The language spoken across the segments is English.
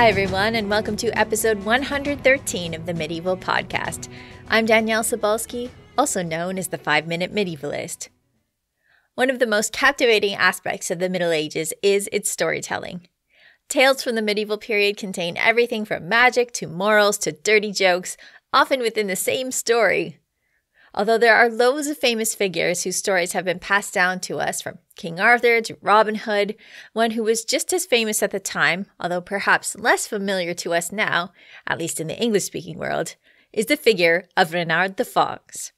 Hi everyone, and welcome to episode 113 of the Medieval Podcast. I'm Danielle Sobolski, also known as the 5-Minute Medievalist. One of the most captivating aspects of the Middle Ages is its storytelling. Tales from the medieval period contain everything from magic to morals to dirty jokes, often within the same story. Although there are loads of famous figures whose stories have been passed down to us, from King Arthur to Robin Hood, one who was just as famous at the time, although perhaps less familiar to us now, at least in the English-speaking world, is the figure of Reynard the Fox.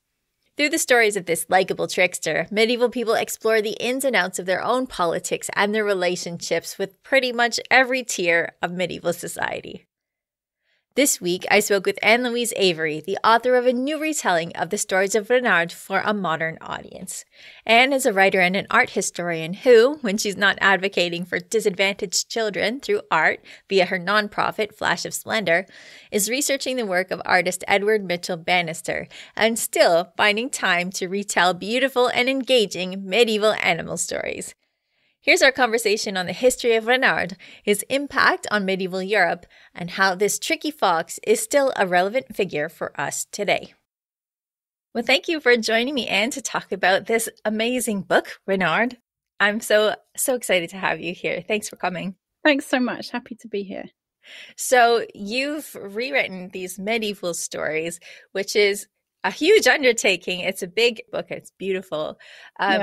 Through the stories of this likable trickster, medieval people explore the ins and outs of their own politics and their relationships with pretty much every tier of medieval society. This week, I spoke with Anne Louise Avery, the author of a new retelling of the stories of Reynard for a modern audience. Anne is a writer and an art historian who, when she's not advocating for disadvantaged children through art via her nonprofit Flash of Splendor, is researching the work of artist Edward Mitchell Bannister and still finding time to retell beautiful and engaging medieval animal stories. Here's our conversation on the history of Reynard, his impact on medieval Europe, and how this tricky fox is still a relevant figure for us today. Well, thank you for joining me, Anne, to talk about this amazing book, Reynard. I'm so excited to have you here. Thanks for coming. Thanks so much. Happy to be here. So you've rewritten these medieval stories, which is a huge undertaking. It's a big book. It's beautiful.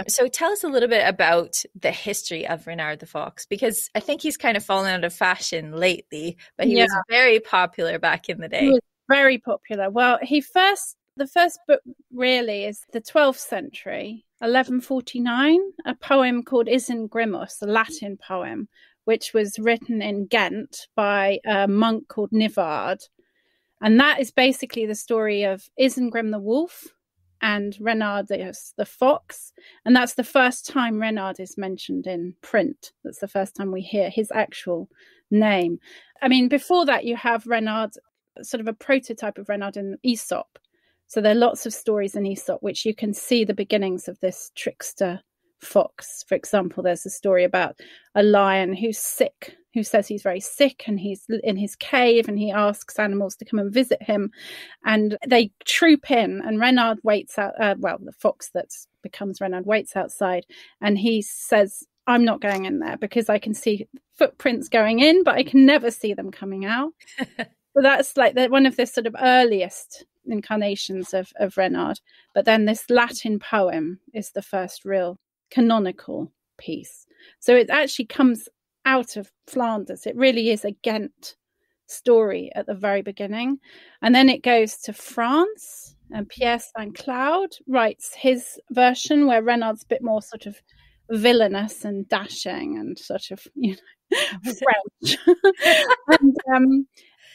So tell us a little bit about the history of Reynard the Fox, because I think he's kind of fallen out of fashion lately, but he was very popular back in the day. He was very popular. Well, the first book really is the 12th century, 1149, a poem called Isengrimus, a Latin poem, which was written in Ghent by a monk called Nivard. And that is basically the story of Isengrim the wolf and Reynard the fox. And that's the first time Reynard is mentioned in print. That's the first time we hear his actual name. I mean, before that, you have Reynard, sort of a prototype of Reynard in Aesop. So there are lots of stories in Aesop, which you can see the beginnings of this trickster fox. For example, there's a story about a lion who says he's very sick and he's in his cave and he asks animals to come and visit him, and they troop in, and Reynard waits out. The fox that becomes Reynard waits outside, and he says, "I'm not going in there because I can see footprints going in, but I can never see them coming out." So that's like one of the sort of earliest incarnations of Reynard. But then this Latin poem is the first real canonical piece. So it actually comes out of Flanders. It really is a Ghent story at the very beginning. And then it goes to France, and Pierre St-Cloud writes his version, where Reynard's a bit more sort of villainous and dashing and sort of, French.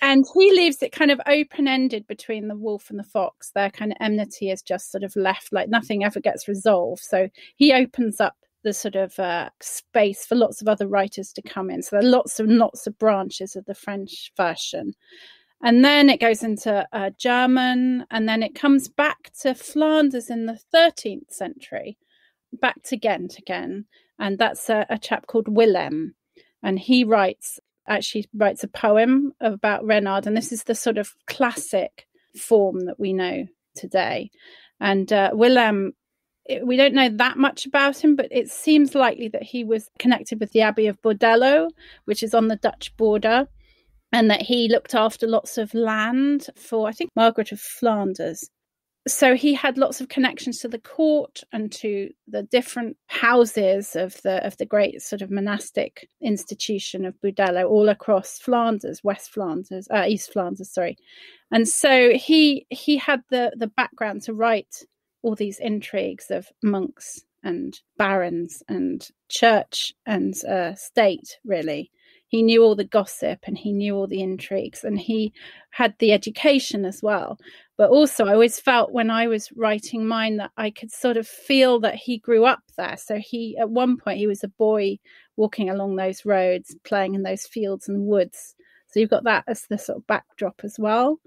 And he leaves it kind of open-ended between the wolf and the fox. Their kind of enmity is just sort of left, like nothing ever gets resolved. So he opens up the sort of space for lots of other writers to come in. So there are lots and lots of branches of the French version. And then it goes into German, and then it comes back to Flanders in the 13th century, back to Ghent again. And that's a chap called Willem. And he writes a poem about Reynard, and this is the sort of classic form that we know today. And Willem, we don't know that much about him, but it seems likely that he was connected with the Abbey of Boudelo, which is on the Dutch border, and that he looked after lots of land for, I think, Margaret of Flanders. So he had lots of connections to the court and to the different houses of the great sort of monastic institution of Boudelo all across Flanders, East Flanders, sorry. And so he had the background to write all these intrigues of monks and barons and church and state, really. He knew all the gossip and he knew all the intrigues, and he had the education as well. But also I always felt when I was writing mine that I could sort of feel that he grew up there. So he, at one point, he was a boy walking along those roads, playing in those fields and woods. So you've got that as the sort of backdrop as well.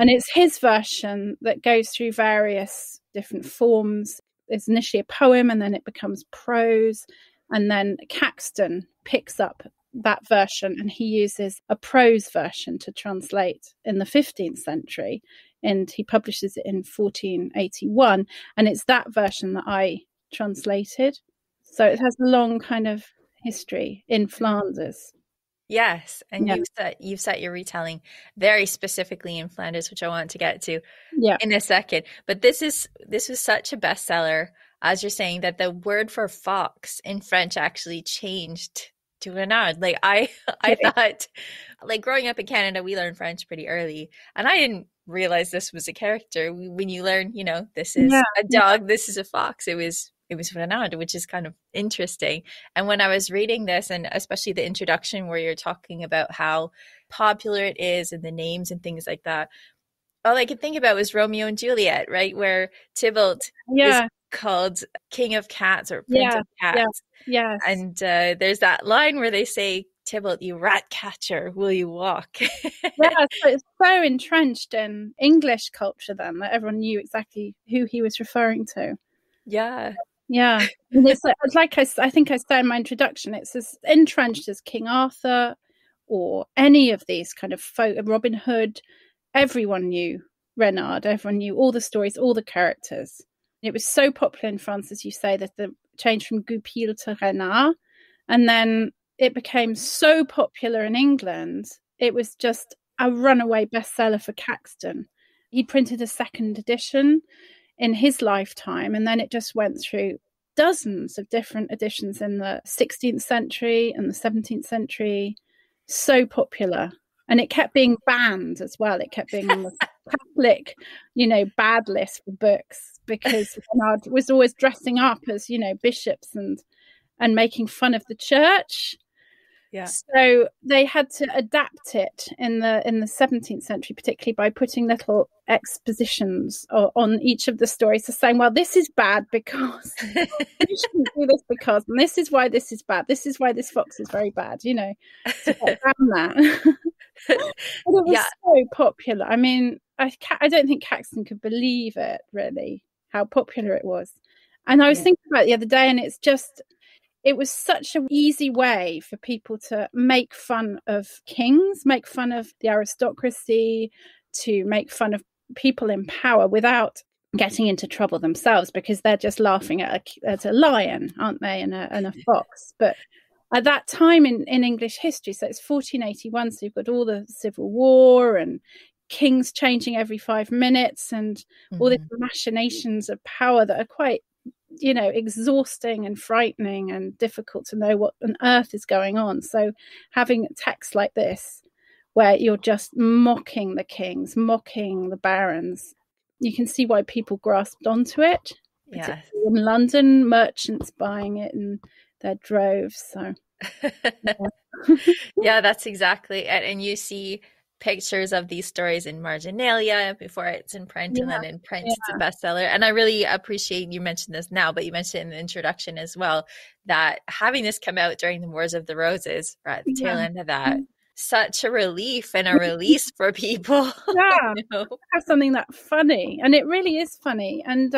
And it's his version that goes through various different forms. It's initially a poem, and then it becomes prose. And then Caxton picks up that version, and he uses a prose version to translate in the 15th century, and he publishes it in 1481, and it's that version that I translated. So it has a long kind of history in Flanders. Yes, and yeah. you've set your retelling very specifically in Flanders, which I want to get to in a second. But this was such a bestseller, as you're saying, that the word for fox in French actually changed to Reynard. Like I thought, like growing up in Canada, we learned French pretty early, and I didn't realize this was a character. When you learn, you know, this is a dog, this is a fox. It was Reynard, which is kind of interesting. And when I was reading this, and especially the introduction where you're talking about how popular it is and the names and things like that, all I could think about was Romeo and Juliet, right? Where Tybalt is called King of Cats or Prince of Cats. Yeah. Yes. And there's that line where they say, Tybalt, you rat catcher, will you walk? So it's so entrenched in English culture then that everyone knew exactly who he was referring to. Yeah. Yeah, it's like I think I said in my introduction, it's as entrenched as King Arthur or any of these kind of folk, Robin Hood. Everyone knew Reynard, everyone knew all the stories, all the characters. It was so popular in France, as you say, that the change from Goupil to Reynard, and then it became so popular in England, it was just a runaway bestseller for Caxton. He printed a second edition in his lifetime, and then it just went through dozens of different editions in the 16th century and the 17th century. So popular, and it kept being banned as well. It kept being on the Catholic, bad list for books, because Reynard was always dressing up as bishops and making fun of the church. Yeah. So they had to adapt it in the 17th century, particularly by putting little expositions on each of the stories, to saying, well, this is bad because you shouldn't do this because, and this is why this is bad. This is why this fox is very bad, to get around that. But it was so popular. I mean, I don't think Caxton could believe it, really, how popular it was. And I was thinking about it the other day, and it's just... it was such an easy way for people to make fun of kings, make fun of the aristocracy, to make fun of people in power without getting into trouble themselves, because they're just laughing at a lion, aren't they, and a fox. But at that time in English history, so it's 1481, so you've got all the Civil War and kings changing every 5 minutes and all these machinations of power that are quite... exhausting and frightening and difficult to know what on earth is going on. So having texts like this, where you're just mocking the kings, mocking the barons, you can see why people grasped onto it. Yeah. In London, merchants buying it in their droves. So yeah, that's exactly it. And you see pictures of these stories in marginalia before it's in print, and then in print it's a bestseller. And I really appreciate you mentioned this now, but you mentioned in the introduction as well that having this come out during the Wars of the Roses, right at the tail end of that, such a relief and a release for people. Yeah, have something that funny, and it really is funny. And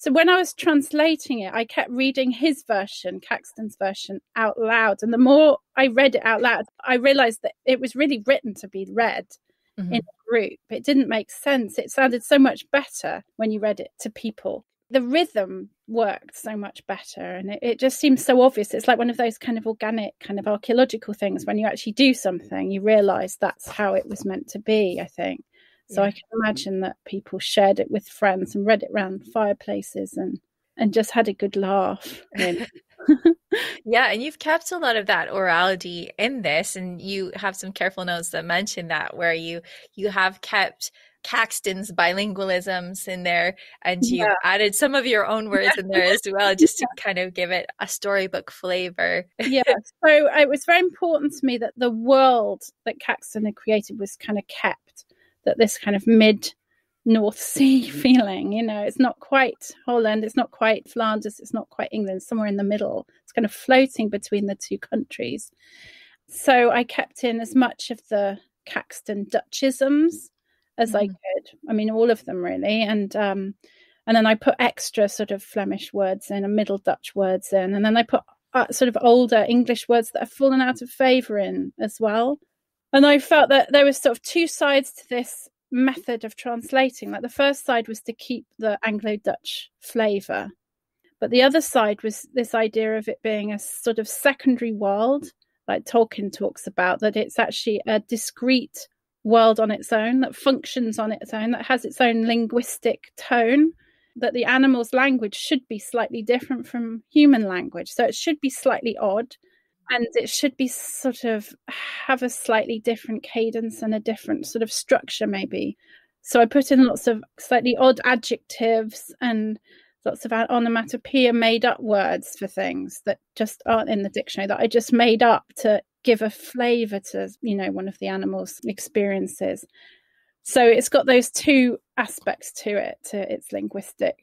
so when I was translating it, I kept reading his version, Caxton's version, out loud. And the more I read it out loud, I realised that it was really written to be read in a group. It didn't make sense. It sounded so much better when you read it to people. The rhythm worked so much better, and it just seems so obvious. It's like one of those kind of organic, kind of archaeological things. When you actually do something, you realise that's how it was meant to be, I think. So I can imagine that people shared it with friends and read it around fireplaces and just had a good laugh. Yeah, and you've kept a lot of that orality in this, and you have some careful notes that mention that, where you have kept Caxton's bilingualisms in there, and you added some of your own words in there as well, just to kind of give it a storybook flavor. Yeah, so it was very important to me that the world that Caxton had created was kind of kept. That this kind of mid-North Sea feeling, it's not quite Holland, it's not quite Flanders, it's not quite England, somewhere in the middle. It's kind of floating between the two countries. So I kept in as much of the Caxton Dutchisms as I could. I mean, all of them really. And then I put extra sort of Flemish words in and Middle Dutch words in. And then I put sort of older English words that have fallen out of favour in as well. And I felt that there was sort of two sides to this method of translating. Like the first side was to keep the Anglo-Dutch flavour, but the other side was this idea of it being a sort of secondary world, like Tolkien talks about, that it's actually a discrete world on its own, that functions on its own, that has its own linguistic tone, that the animal's language should be slightly different from human language. So it should be slightly odd, and it should be sort of have a slightly different cadence and a different sort of structure maybe. So I put in lots of slightly odd adjectives and lots of onomatopoeia, made up words for things that just aren't in the dictionary, that I just made up to give a flavour to, you know, one of the animal's experiences. So it's got those two aspects to it, to its linguistic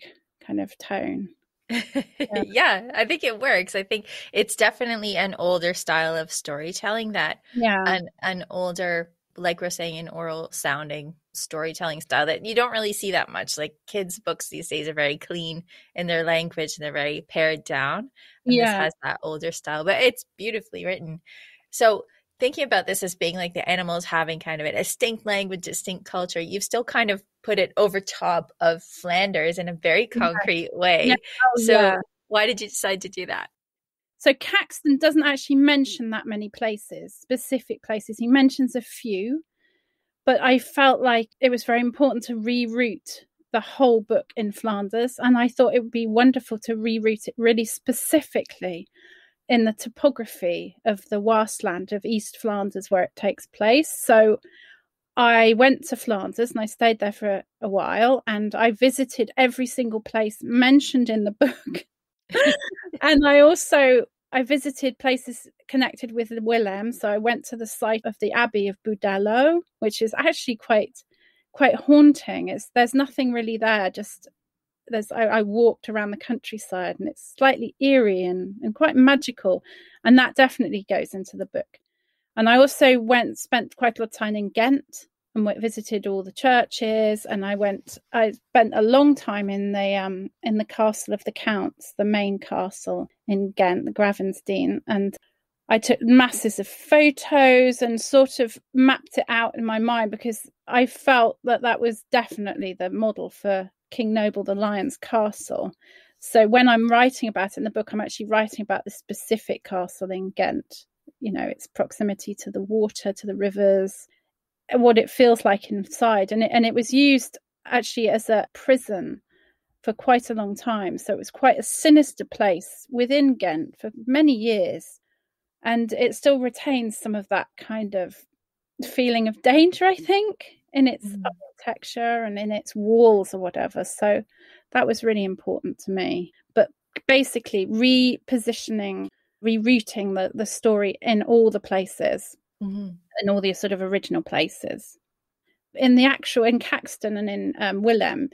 kind of tone. Yeah, I think it works. I think it's definitely an older style of storytelling that an older, like we're saying, an oral sounding storytelling style that you don't really see that much. Like kids' books these days are very clean in their language and they're very pared down. And this has that older style, but it's beautifully written. So thinking about this as being like the animals having kind of a distinct language, distinct culture, you've still kind of put it over top of Flanders in a very concrete way. Yeah. Why did you decide to do that? So Caxton doesn't actually mention that many places, specific places. He mentions a few, but I felt like it was very important to reroute the whole book in Flanders. And I thought it would be wonderful to reroute it really specifically in the topography of the wasteland of East Flanders where it takes place. So I went to Flanders and I stayed there for a while, and I visited every single place mentioned in the book. And I visited places connected with Willem. So I went to the site of the Abbey of Boudelo, which is actually quite haunting. There's nothing really there, just I walked around the countryside, and it's slightly eerie and quite magical, and that definitely goes into the book. And I also spent quite a lot of time in Ghent and visited all the churches, and I spent a long time in the castle of the counts, the main castle in Ghent, the Gravensteen, and I took masses of photos and sort of mapped it out in my mind, because I felt that was definitely the model for King Noble the Lion's castle. So when I'm writing about it in the book, I'm actually writing about the specific castle in Ghent, you know, its proximity to the water, to the rivers, and what it feels like inside. And it was used actually as a prison for quite a long time. So it was quite a sinister place within Ghent for many years. And it still retains some of that kind of feeling of danger, I think, in its architecture and in its walls or whatever. So that was really important to me. But basically repositioning, rerouting the story in all the places, in all the sort of original places. In Caxton and in Willem,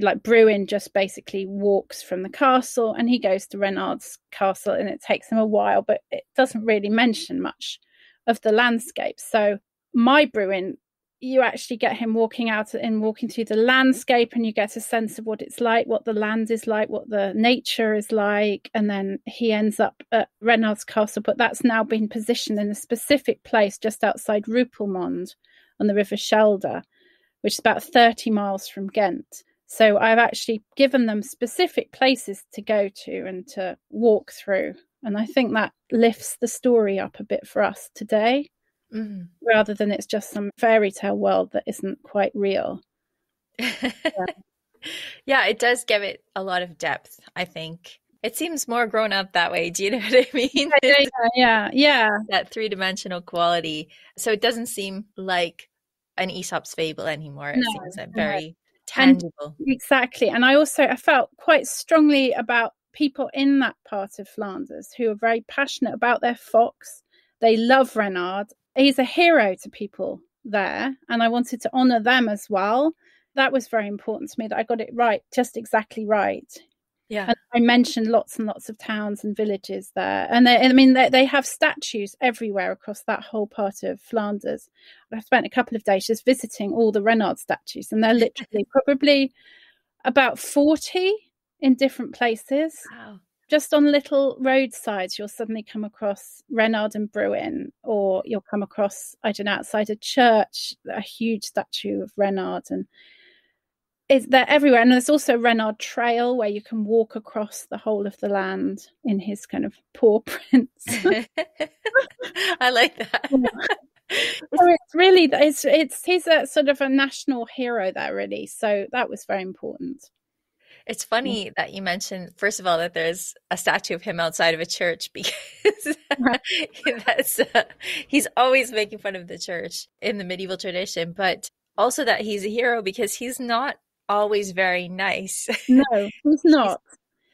like Bruin just basically walks from the castle and he goes to Reynard's castle, and it takes him a while, but it doesn't really mention much of the landscape. So my Bruin, you actually get him walking out and walking through the landscape, and you get a sense of what it's like, what the land is like, what the nature is like. And then he ends up at Reynard's castle, but that's now been positioned in a specific place just outside Rupelmonde on the River Scheldt, which is about 30 miles from Ghent. So I've actually given them specific places to go to and to walk through. And I think that lifts the story up a bit for us today, rather than it's just some fairy tale world that isn't quite real. Yeah, it does give it a lot of depth, I think. It seems more grown up that way. Do you know what I mean? Yeah. That three-dimensional quality. So it doesn't seem like an Aesop's fable anymore. It seems very tangible. Exactly. And I felt quite strongly about people in that part of Flanders who are very passionate about their fox. They love Reynard. He's a hero to people there, and I wanted to honour them as well. That was very important to me, that I got it right, just exactly right. Yeah. And I mentioned lots and lots of towns and villages there. And they have statues everywhere across that whole part of Flanders. I spent a couple of days just visiting all the Reynard statues, and they're literally probably about 40 in different places. Wow. Just on little roadsides, you'll suddenly come across Reynard and Bruin, or you'll come across, I don't know, outside a church, a huge statue of Reynard. And they're everywhere. And there's also Reynard Trail, where you can walk across the whole of the land in his kind of paw prints. I like that. So it's really, he's a sort of a national hero there, really. So that was very important. It's funny that you mentioned, first of all, that there's a statue of him outside of a church, because he's always making fun of the church in the medieval tradition, but also that he's a hero because he's not always very nice. No, he's not.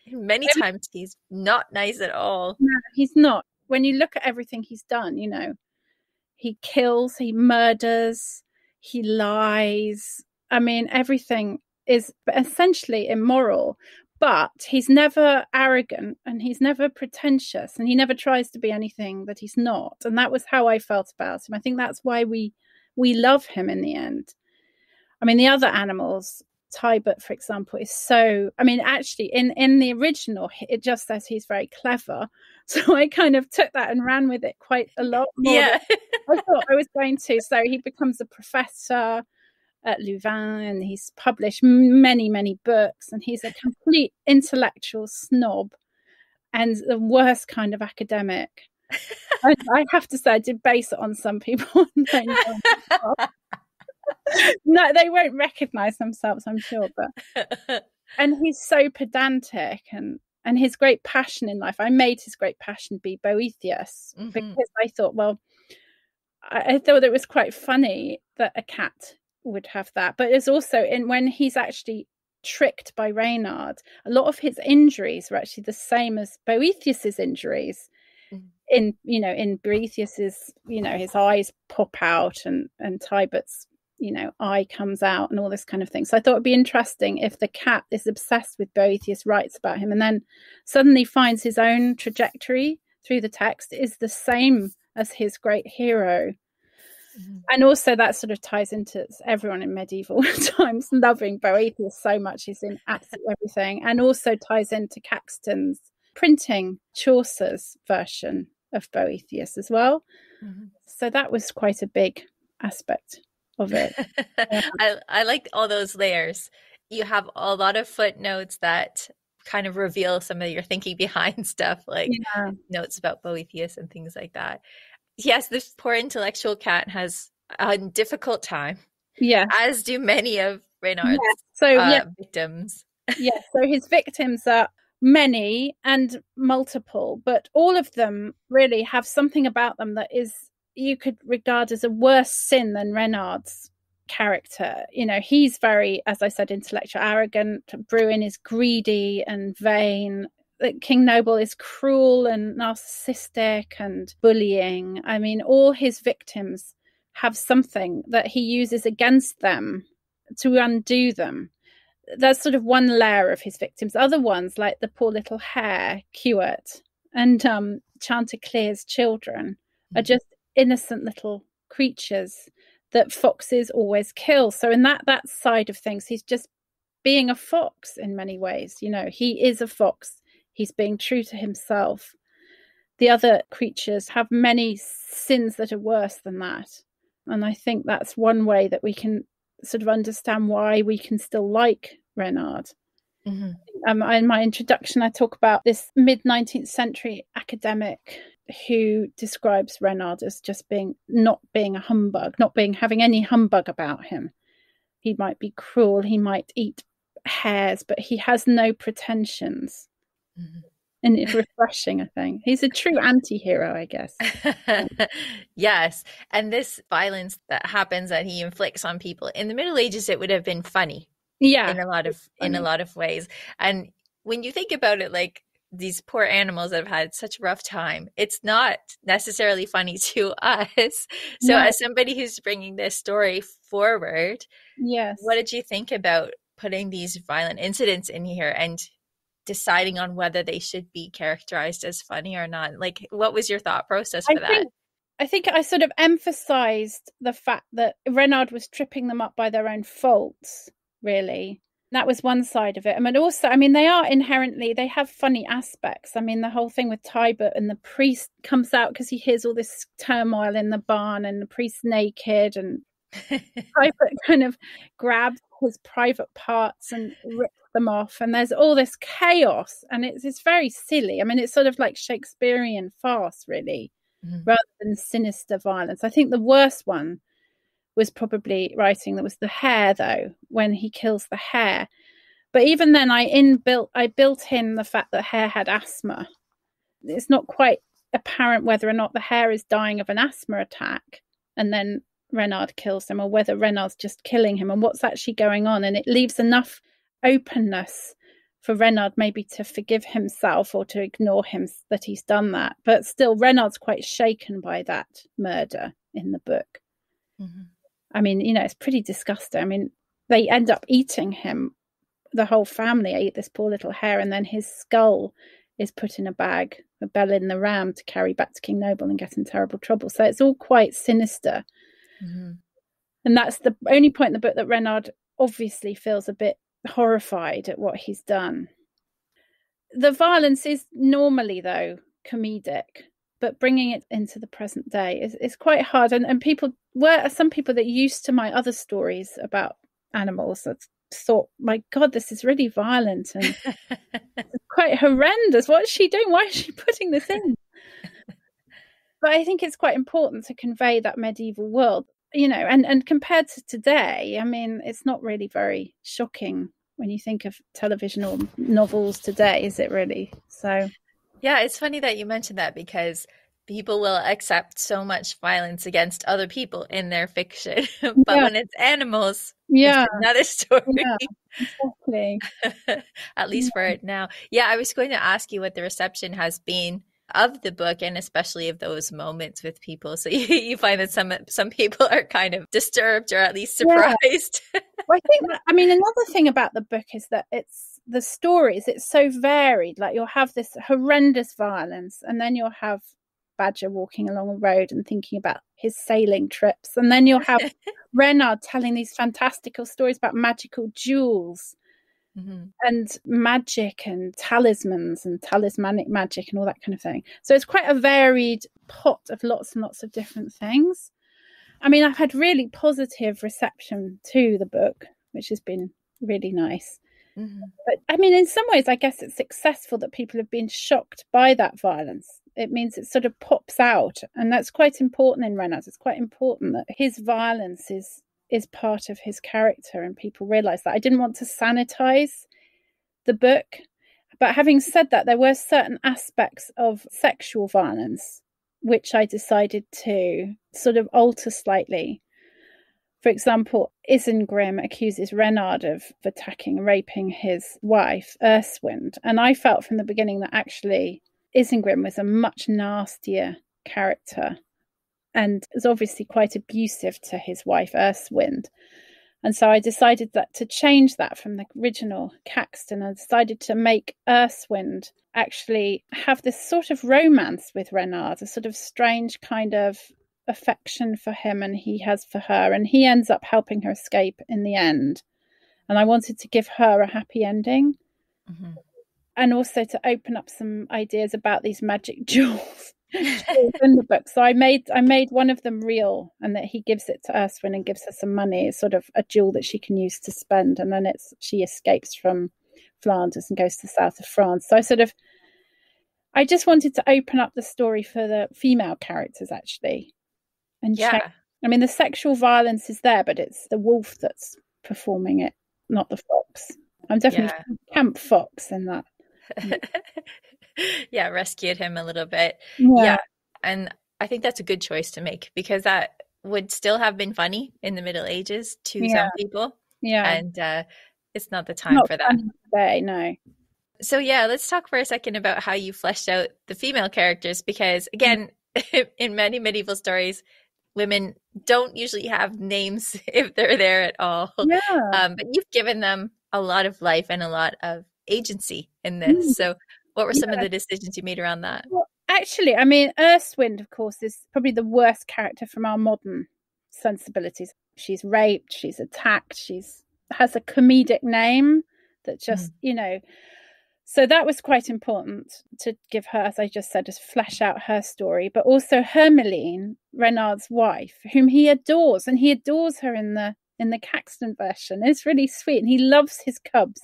Many times he's not nice at all. No, he's not. When you look at everything he's done, you know, he kills, he murders, he lies. I mean, everything is essentially immoral, but he's never arrogant and he's never pretentious and he never tries to be anything that he's not. And that was how I felt about him. I think that's why we love him in the end. I mean, the other animals, Tybert, for example, is so, I mean, actually in the original, it just says he's very clever. So I kind of took that and ran with it quite a lot more than I thought I was going to. So he becomes a professor at Louvain, and he's published many, many books, and he's a complete intellectual snob and the worst kind of academic. I have to say, I did base it on some people. No, they won't recognize themselves, I'm sure. But and he's so pedantic, and his great passion in life, I made his great passion be Boethius, because I thought, well, I thought it was quite funny that a cat would have that. But it's also in when he's actually tricked by Reynard, a lot of his injuries were actually the same as Boethius's injuries. In Boethius's, his eyes pop out, and Tybert's, eye comes out, and all this kind of thing. So I thought it'd be interesting if the cat is obsessed with Boethius, writes about him, and then suddenly finds his own trajectory through the text is the same as his great hero. And also that sort of ties into everyone in medieval times loving Boethius so much, he's in absolutely everything, and also ties into Caxton's printing Chaucer's version of Boethius as well. So that was quite a big aspect of it. I like all those layers. You have a lot of footnotes that kind of reveal some of your thinking behind stuff, like notes about Boethius and things like that. Yes, this poor intellectual cat has a difficult time. Yeah, as do many of Reynard's victims. Yeah, so his victims are many and multiple, but all of them really have something about them that is, you could regard as a worse sin than Reynard's character. He's very, as I said, intellectual, arrogant. Bruin is greedy and vain. King Noble is cruel and narcissistic and bullying. I mean, all his victims have something that he uses against them to undo them. That's sort of one layer of his victims. Other ones, like the poor little hare, Kiewert, and Chanticleer's children, are just innocent little creatures that foxes always kill. So in that side of things, he's just being a fox in many ways. He is a fox. He's being true to himself. The other creatures have many sins that are worse than that. And I think that's one way that we can sort of understand why we can still like Reynard. In my introduction, I talk about this mid-19th century academic who describes Reynard as just not being a humbug, having any humbug about him. He might be cruel, he might eat hares, but he has no pretensions. And it's refreshing, I think. He's a true anti-hero, I guess. Yes. And this violence that happens that he inflicts on people, in the Middle Ages it would have been funny. Yeah. In a lot of ways. And when you think about it, like these poor animals that have had such a rough time, it's not necessarily funny to us. So as somebody who's bringing this story forward, what did you think about putting these violent incidents in here and deciding on whether they should be characterized as funny or not? Like, what was your thought process for that? I think I sort of emphasized the fact that Reynard was tripping them up by their own faults, really. That was one side of it. I mean, also, I mean, they are inherently, they have funny aspects. I mean, the whole thing with Tybert and the priest comes out because he hears all this turmoil in the barn and the priest's naked, and Tybert kind of grabs his private parts and rips them off. And there's all this chaos, and it's very silly. I mean, it's sort of like Shakespearean farce, really, rather than sinister violence. I think the worst one was probably writing that was the hare, though, when he kills the hare. But even then, I built in the fact that hare had asthma. It's not quite apparent whether or not the hare is dying of an asthma attack and then Reynard kills him, or whether Reynard's just killing him and what's actually going on. And it leaves enough openness for Reynard maybe to forgive himself or to ignore him that he's done that. But still, Reynard's quite shaken by that murder in the book. Mm-hmm. I mean, you know, it's pretty disgusting. I mean, they end up eating him. The whole family ate this poor little hare, and then his skull is put in a bag for Belin the ram to carry back to King Noble and get in terrible trouble. So it's all quite sinister. Mm-hmm. And that's the only point in the book that Reynard obviously feels a bit horrified at what he's done. The violence is normally, though, comedic, but bringing it into the present day is quite hard. And people were, some people that used to my other stories about animals that thought, my God, this is really violent and quite horrendous. What's she doing? Why is she putting this in? But I think it's quite important to convey that medieval world, you know, and compared to today, I mean, it's not really very shocking when you think of television or novels today, is it really? So, yeah, it's funny that you mentioned that, because people will accept so much violence against other people in their fiction, but when it's animals, it's another story. Yeah, exactly. At least for it now. Yeah, I was going to ask you what the reception has been of the book, and especially of those moments with people. So you find that some people are kind of disturbed, or at least surprised. Yeah. Well, I think that, I mean, another thing about the book is that it's the stories, it's so varied. Like, you'll have this horrendous violence, and then you'll have Badger walking along a road and thinking about his sailing trips, and then you'll have Reynard telling these fantastical stories about magical jewels. Mm-hmm. And magic and talismans and talismanic magic and all that kind of thing. So it's quite a varied pot of lots and lots of different things. I mean, I've had really positive reception to the book, which has been really nice. Mm-hmm. But I mean, in some ways, I guess it's successful that people have been shocked by that violence. It means it sort of pops out, and that's quite important in Reynard. It's quite important that his violence is part of his character, and people realize that. I didn't want to sanitize the book, but having said that, there were certain aspects of sexual violence which I decided to sort of alter slightly. For example, Isengrim accuses Reynard of attacking and raping his wife, Ersewind, and I felt from the beginning that actually Isengrim was a much nastier character and is obviously quite abusive to his wife, Ersewind. And so I decided that to change that from the original Caxton. I decided to make Ersewind actually have this sort of romance with Reynard, a sort of strange kind of affection for him and he has for her. And he ends up helping her escape in the end. And I wanted to give her a happy ending. Mm-hmm. And also to open up some ideas about these magic jewels in the book. So I made one of them real, and that he gives it to Ersewind and gives her some money. It's sort of a jewel that she can use to spend, and then she escapes from Flanders and goes to the south of France. So I just wanted to open up the story for the female characters, actually. And I mean, the sexual violence is there, but it's the wolf that's performing it, not the fox. I'm definitely Camp Fox in that. Yeah, rescued him a little bit. Yeah. And I think that's a good choice to make, because that would still have been funny in the Middle Ages to some people. Yeah. And it's not the time for that today, no. So let's talk for a second about how you fleshed out the female characters, because again, in many medieval stories, women don't usually have names if they're there at all. Yeah. But you've given them a lot of life and a lot of agency in this. So what were some of the decisions you made around that? Well, actually, I mean, Ersewind, of course, is probably the worst character from our modern sensibilities. She's raped, she's attacked, she's has a comedic name that just, you know. So that was quite important to give her, as I just said, to flesh out her story. But also Hermeline, Reynard's wife, whom he adores, and he adores her in the Caxton version. It's really sweet, and he loves his cubs.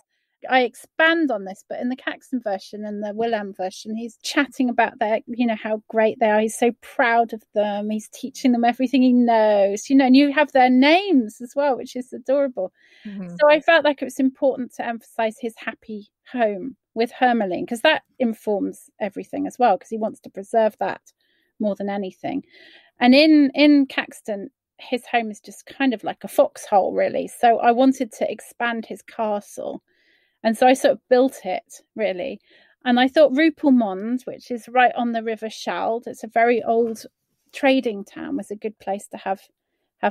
I expand on this, but in the Caxton version and the Willem version, he's chatting about their, you know, how great they are. He's so proud of them. He's teaching them everything he knows, you know, and you have their names as well, which is adorable. Mm-hmm. So I felt like it was important to emphasize his happy home with Hermeline, because that informs everything as well, because he wants to preserve that more than anything. And in Caxton, his home is just kind of like a foxhole, really. So I wanted to expand his castle. And so I sort of built it, really. And I thought Rupelmonde, which is right on the River Scheldt, it's a very old trading town, was a good place to have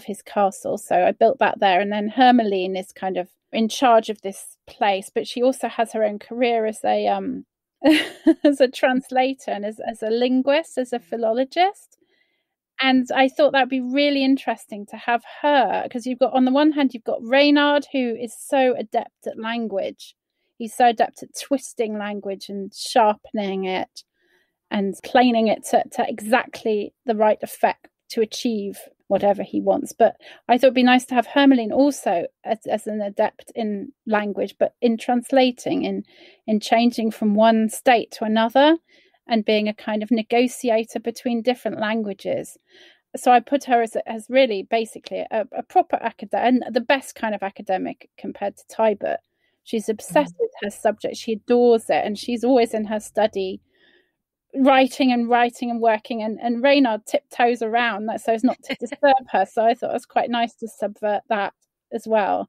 his castle. So I built that there. And then Hermeline is kind of in charge of this place, but she also has her own career as a as a translator and as a linguist, as a philologist. And I thought that'd be really interesting to have her, because you've got, on the one hand, you've got Reynard, who is so adept at language. He's so adept at twisting language and sharpening it and planing it to exactly the right effect to achieve whatever he wants. But I thought it'd be nice to have Hermeline also as an adept in language, but in translating, in changing from one state to another, and being a kind of negotiator between different languages. So I put her as really basically a proper academic, and the best kind of academic compared to Tybert. She's obsessed with her subject. She adores it. And she's always in her study, writing and working. And Reynard tiptoes around that so as not to disturb her. So I thought it was quite nice to subvert that as well.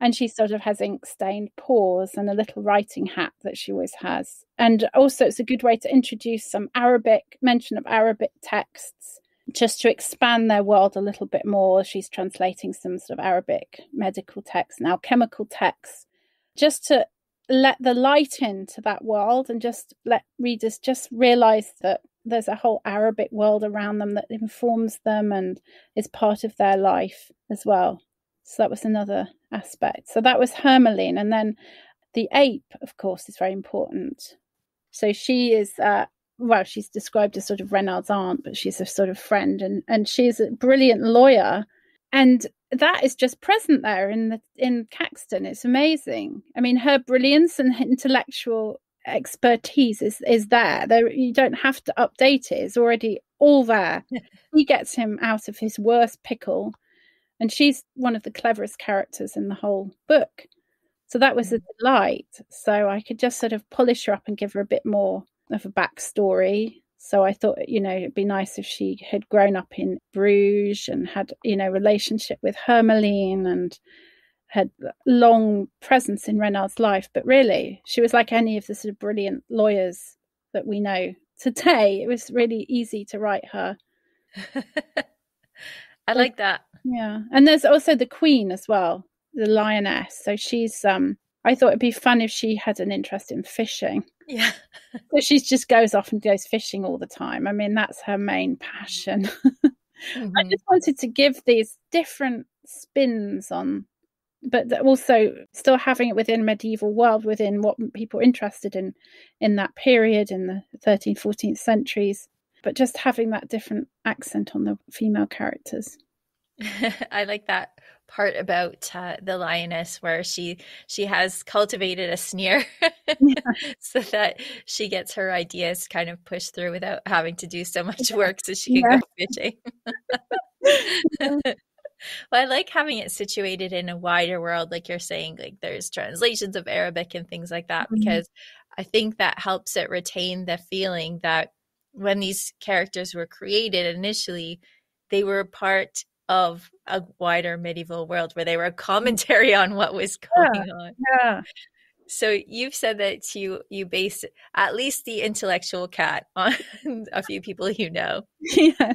And she sort of has ink-stained paws and a little writing hat that she always has. And also it's a good way to introduce some Arabic, mention of Arabic texts, just to expand their world a little bit more. She's translating some sort of Arabic medical texts and alchemical texts, just to let the light into that world and just let readers just realise that there's a whole Arabic world around them that informs them and is part of their life as well. So that was another aspect. So that was Hermeline. And then the ape, of course, is very important. So she is, well, she's described as sort of Reynard's aunt, but she's a sort of friend. And she's a brilliant lawyer. And that is just present there in Caxton. It's amazing. I mean, her brilliance and intellectual expertise is there. You don't have to update it. It's already all there. He gets him out of his worst pickle. And she's one of the cleverest characters in the whole book. So that was a delight. So I could just sort of polish her up and give her a bit more of a backstory. So I thought, you know, it'd be nice if she had grown up in Bruges and had, you know, relationship with Hermeline and had long presence in Reynard's life. But really, she was like any of the sort of brilliant lawyers that we know today. It was really easy to write her. I like that. Yeah. And there's also the queen as well, the lioness. So she's, I thought it'd be fun if she had an interest in fishing. Yeah. So she just goes off and goes fishing all the time. I mean, that's her main passion. Mm-hmm. I just wanted to give these different spins on, but also still having it within medieval world, within what people are interested in that period in the 13th, 14th centuries. But just having that different accent on the female characters. I like that part about the lioness where she has cultivated a sneer so that she gets her ideas kind of pushed through without having to do so much work so she can go fishing. Well, I like having it situated in a wider world, like you're saying, like there's translations of Arabic and things like that, because I think that helps it retain the feeling that when these characters were created initially, they were part of a wider medieval world where they were a commentary on what was going on. Yeah. So you've said that you based at least the intellectual cat on a few people you know. Yeah.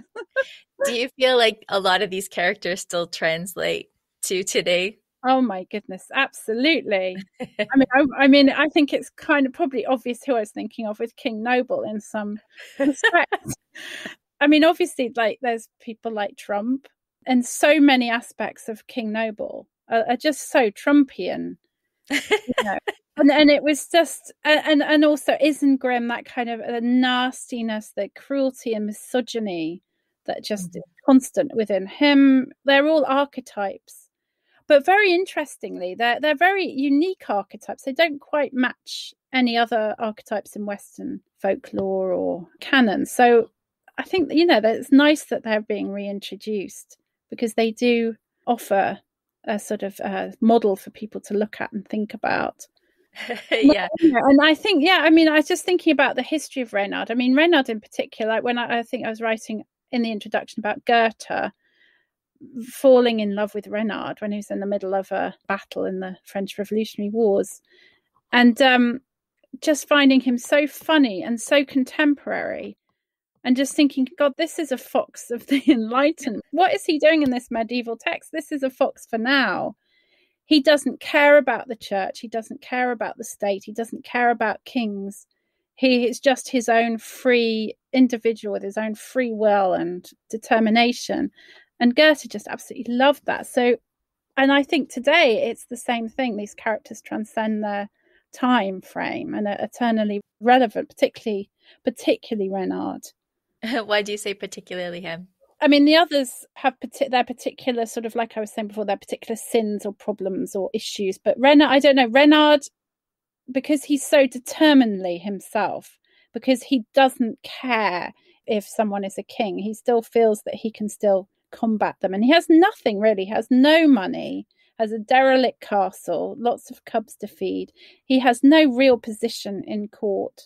Do you feel like a lot of these characters still translate to today? Oh my goodness, absolutely. I mean, I think it's kind of probably obvious who I was thinking of with King Noble in some respect. I mean, obviously, like there's people like Trump and so many aspects of King Noble are just so Trumpian. You know? And it was just, and also Isengrim, that kind of the nastiness, the cruelty and misogyny that just is constant within him. They're all archetypes, but very interestingly, they're very unique archetypes. They don't quite match any other archetypes in Western folklore or canon. So I think, you know, that it's nice that they're being reintroduced, because they do offer a sort of model for people to look at and think about. Yeah. And I think, yeah, I mean, I was just thinking about the history of Reynard. I mean, Reynard in particular, like when I think I was writing in the introduction about Goethe falling in love with Reynard when he was in the middle of a battle in the French Revolutionary Wars, and just finding him so funny and so contemporary, and just thinking, God, this is a fox of the Enlightenment. What is he doing in this medieval text? This is a fox for now. He doesn't care about the church. He doesn't care about the state. He doesn't care about kings. He is just his own free individual with his own free will and determination. And Goethe just absolutely loved that. So, and I think today it's the same thing. These characters transcend their time frame and are eternally relevant, particularly Reynard. Why do you say particularly him? I mean, the others have their particular sort of, like I was saying before, their particular sins or problems or issues. But Reynard, I don't know, Reynard, because he's so determinedly himself, because he doesn't care if someone is a king, he still feels that he can still combat them. And he has nothing really, has no money, has a derelict castle, lots of cubs to feed. He has no real position in court.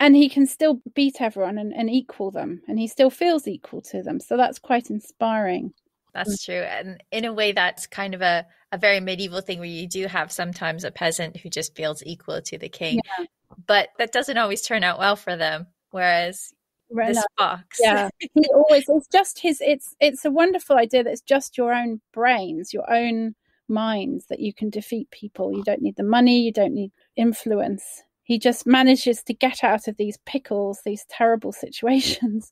And he can still beat everyone and equal them. And he still feels equal to them. So that's quite inspiring. That's true. And in a way, that's kind of a very medieval thing, where you do have sometimes a peasant who just feels equal to the king. Yeah. But that doesn't always turn out well for them. Whereas Reynard, this fox. Yeah, he always, it's just his, it's a wonderful idea that it's just your own brains, your own minds that you can defeat people. You don't need the money. You don't need influence. He just manages to get out of these pickles, these terrible situations,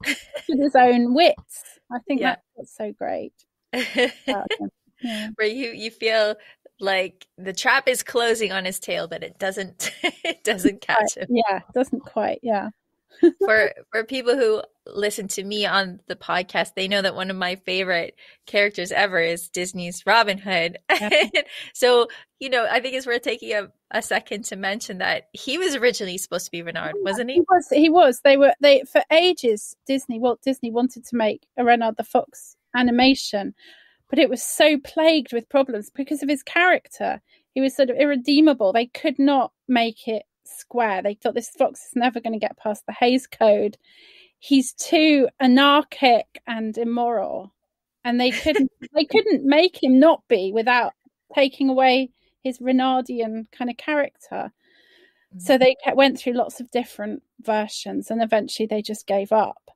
with his own wits. I think that's so great. Yeah. Where you feel like the trap is closing on his tail, but it doesn't catch him. Yeah, doesn't quite. Yeah. For people who listen to me on the podcast, they know that one of my favorite characters ever is Disney's Robin Hood. Yeah. So, you know, I think it's worth taking a second to mention that he was originally supposed to be Reynard, wasn't he? He was. They for ages, Walt Disney wanted to make a Reynard the Fox animation, but it was so plagued with problems because of his character. He was sort of irredeemable. They could not make it square. They thought this fox is never going to get past the Hays Code. He's too anarchic and immoral, and they couldn't make him not be without taking away his Reynardian kind of character. Mm-hmm. So they went through lots of different versions, and eventually they just gave up,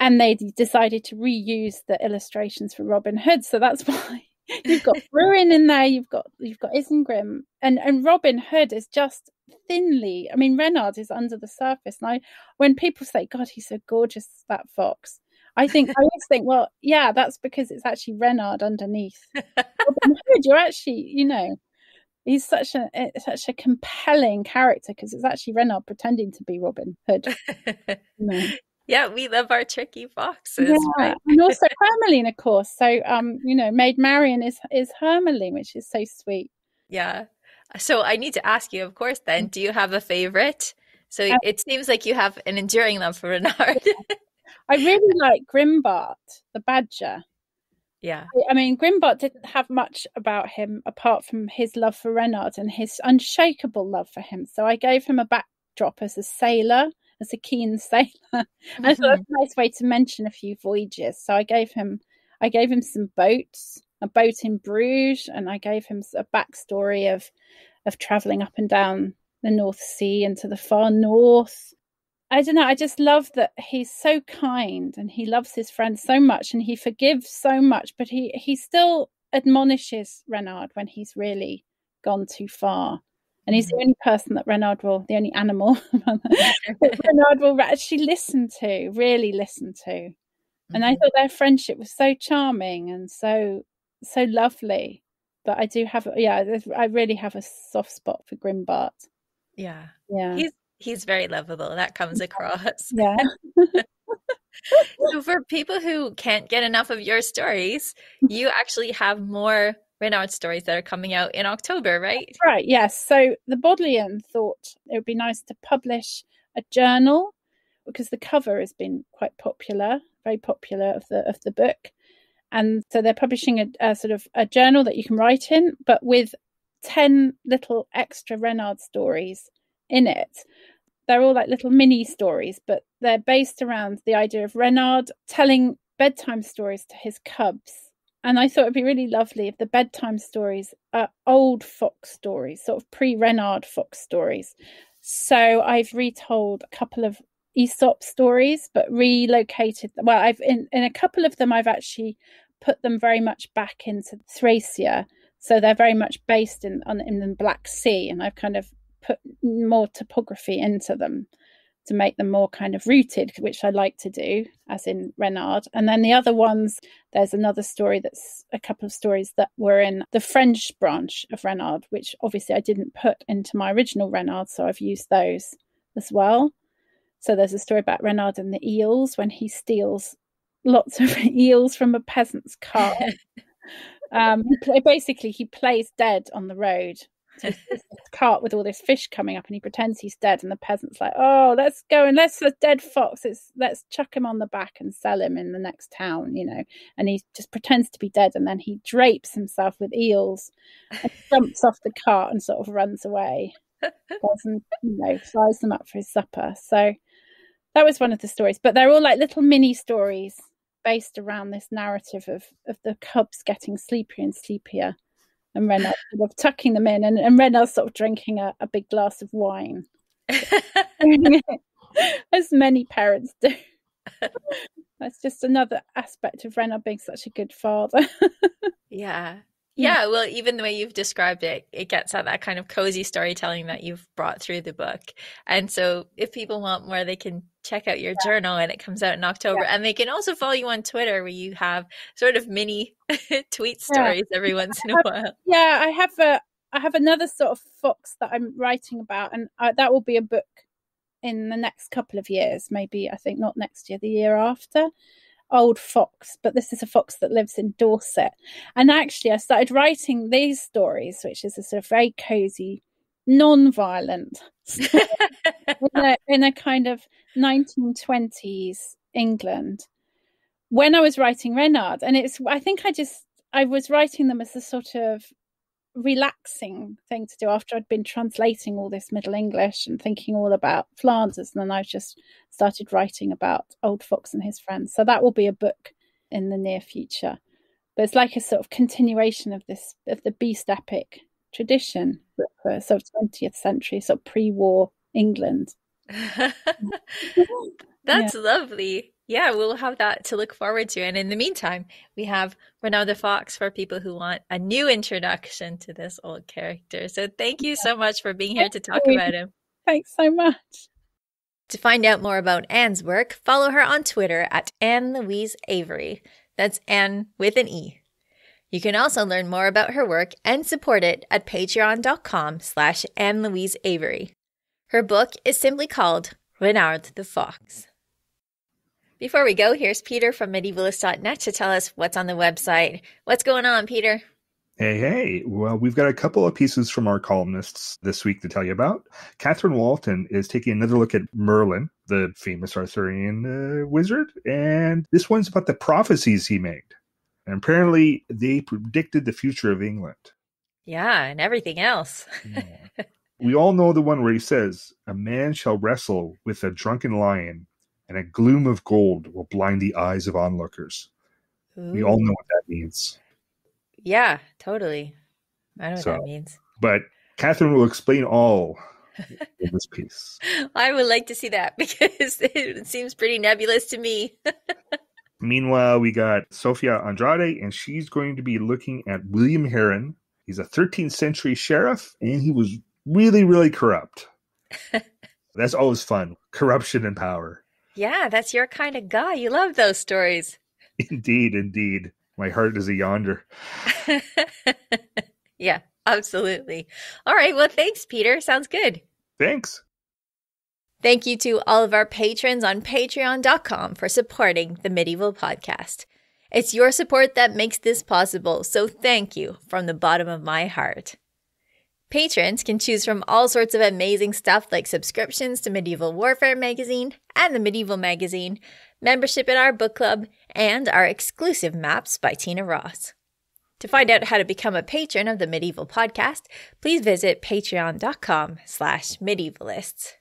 and they decided to reuse the illustrations for Robin Hood. So that's why you've got Bruin in there, you've got Isengrim, and Robin Hood is just thinly, I mean, Reynard is under the surface. And when people say, God, he's so gorgeous, that fox, I always think, well, yeah, that's because it's actually Reynard underneath. Robin Hood, you're actually, you know, he's such a compelling character, because it's actually Reynard pretending to be Robin Hood. You know. Yeah, we love our tricky foxes. Yeah. Right? And also Hermeline, of course. So, you know, Maid Marian is Hermeline, which is so sweet. Yeah. So I need to ask you, of course, then, do you have a favorite? So it seems like you have an enduring love for Reynard. I really like Grimbart, the badger. Yeah. I mean, Grimbart didn't have much about him apart from his love for Reynard and his unshakable love for him. So I gave him a backdrop as a sailor, as a keen sailor. Mm-hmm. I thought that's a nice way to mention a few voyages. So I gave him some boats, a boat in Bruges, and I gave him a backstory of traveling up and down the North Sea and to the far north. I don't know, I just love that he's so kind and he loves his friends so much and he forgives so much, but he still admonishes Reynard when he's really gone too far. And he's the only person that Reynard will, the only animal that Reynard will actually really listen to. And I thought their friendship was so charming and so lovely. But I do have, I really have a soft spot for Grimbart. Yeah. Yeah. He's very lovable. That comes across. Yeah. So for people who can't get enough of your stories, you actually have more Reynard stories that are coming out in October, right? That's right, yes. So the Bodleian thought it would be nice to publish a journal because the cover has been quite popular, very popular of the book. And so they're publishing a sort of a journal that you can write in, but with 10 little extra Reynard stories in it. They're all like little mini stories, but they're based around the idea of Reynard telling bedtime stories to his cubs. And I thought it'd be really lovely if the bedtime stories are old fox stories, sort of pre-Reynard fox stories. So I've retold a couple of Aesop stories, but relocated them. Well, I've in a couple of them, I've actually put them very much back into Thracia. So they're very much based in the Black Sea. And I've kind of put more topography into them to make them more kind of rooted, which I like to do, as in Reynard. And then the other ones, there's another story that's a couple of stories that were in the French branch of Reynard, which obviously I didn't put into my original Reynard, so I've used those as well. So there's a story about Reynard and the eels when he steals lots of eels from a peasant's cart. He plays dead on the road. This cart with all this fish coming up, and he pretends he's dead, and the peasant's like, oh, let's go and let's the dead fox, let's chuck him on the back and sell him in the next town, you know. And he just pretends to be dead, and then he drapes himself with eels and jumps off the cart and sort of runs away, and, you know, flies them up for his supper. So that was one of the stories, but they're all like little mini stories based around this narrative of the cubs getting sleepier and sleepier, and Reynard sort of tucking them in, and Reynard sort of drinking a big glass of wine, as many parents do. That's just another aspect of Reynard being such a good father. Yeah, well, even the way you've described it, it gets at that kind of cozy storytelling that you've brought through the book. And so if people want more, they can check out your journal, and it comes out in October. Yeah. And they can also follow you on Twitter, where you have sort of mini tweet stories every once in a while. Yeah, I have another sort of fox that I'm writing about, and that will be a book in the next couple of years, maybe, I think not next year, the year after. Old fox, but this is a fox that lives in Dorset. And actually I started writing these stories, which is a sort of very cozy, non-violent story in a kind of 1920s England when I was writing Reynard. And I was writing them as a sort of relaxing thing to do after I'd been translating all this Middle English and thinking all about Flanders, and then I've just started writing about Old Fox and his friends. So that will be a book in the near future, but it's like a sort of continuation of this, of the beast epic tradition, sort of 20th century, sort of pre-war England. That's lovely. Yeah, we'll have that to look forward to. And in the meantime, we have Reynard the Fox for people who want a new introduction to this old character. So thank you so much for being here to talk about him. Thanks so much. To find out more about Anne's work, follow her on Twitter at Anne Louise Avery. That's Anne with an E. You can also learn more about her work and support it at patreon.com/AnneLouiseAvery. Her book is simply called Reynard the Fox. Before we go, here's Peter from medievalist.net to tell us what's on the website. What's going on, Peter? Hey. Well, we've got a couple of pieces from our columnists this week to tell you about. Catherine Walton is taking another look at Merlin, the famous Arthurian wizard, and this one's about the prophecies he made. And apparently, they predicted the future of England. Yeah, and everything else. Yeah. We all know the one where he says, "A man shall wrestle with a drunken lion, and a gloom of gold will blind the eyes of onlookers." Ooh. We all know what that means. Yeah, totally. I know what that means. But Catherine will explain all in this piece. I would like to see that, because it seems pretty nebulous to me. Meanwhile, we got Sofia Andrade, and she's going to be looking at William Heron. He's a 13th century sheriff, and he was really, really corrupt. That's always fun. Corruption and power. Yeah, that's your kind of guy. You love those stories. Indeed, indeed. My heart is a yonder. Yeah, absolutely. All right. Well, thanks, Peter. Sounds good. Thanks. Thank you to all of our patrons on patreon.com for supporting the Medieval Podcast. It's your support that makes this possible, so thank you from the bottom of my heart. Patrons can choose from all sorts of amazing stuff like subscriptions to Medieval Warfare magazine and the Medieval magazine, membership in our book club, and our exclusive maps by Tina Ross. To find out how to become a patron of the Medieval Podcast, please visit patreon.com/medievalists.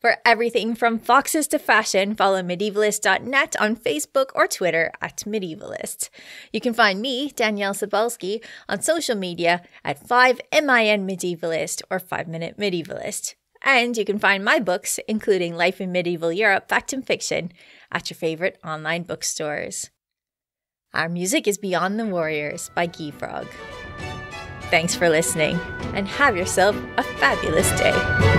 For everything from foxes to fashion, follow medievalist.net on Facebook or Twitter @medievalist. You can find me, Danielle Sobolski, on social media @5MIN Medievalist or 5-Minute Medievalist. And you can find my books, including Life in Medieval Europe, Fact and Fiction, at your favorite online bookstores. Our music is Beyond the Warriors by Geefrog. Thanks for listening, and have yourself a fabulous day.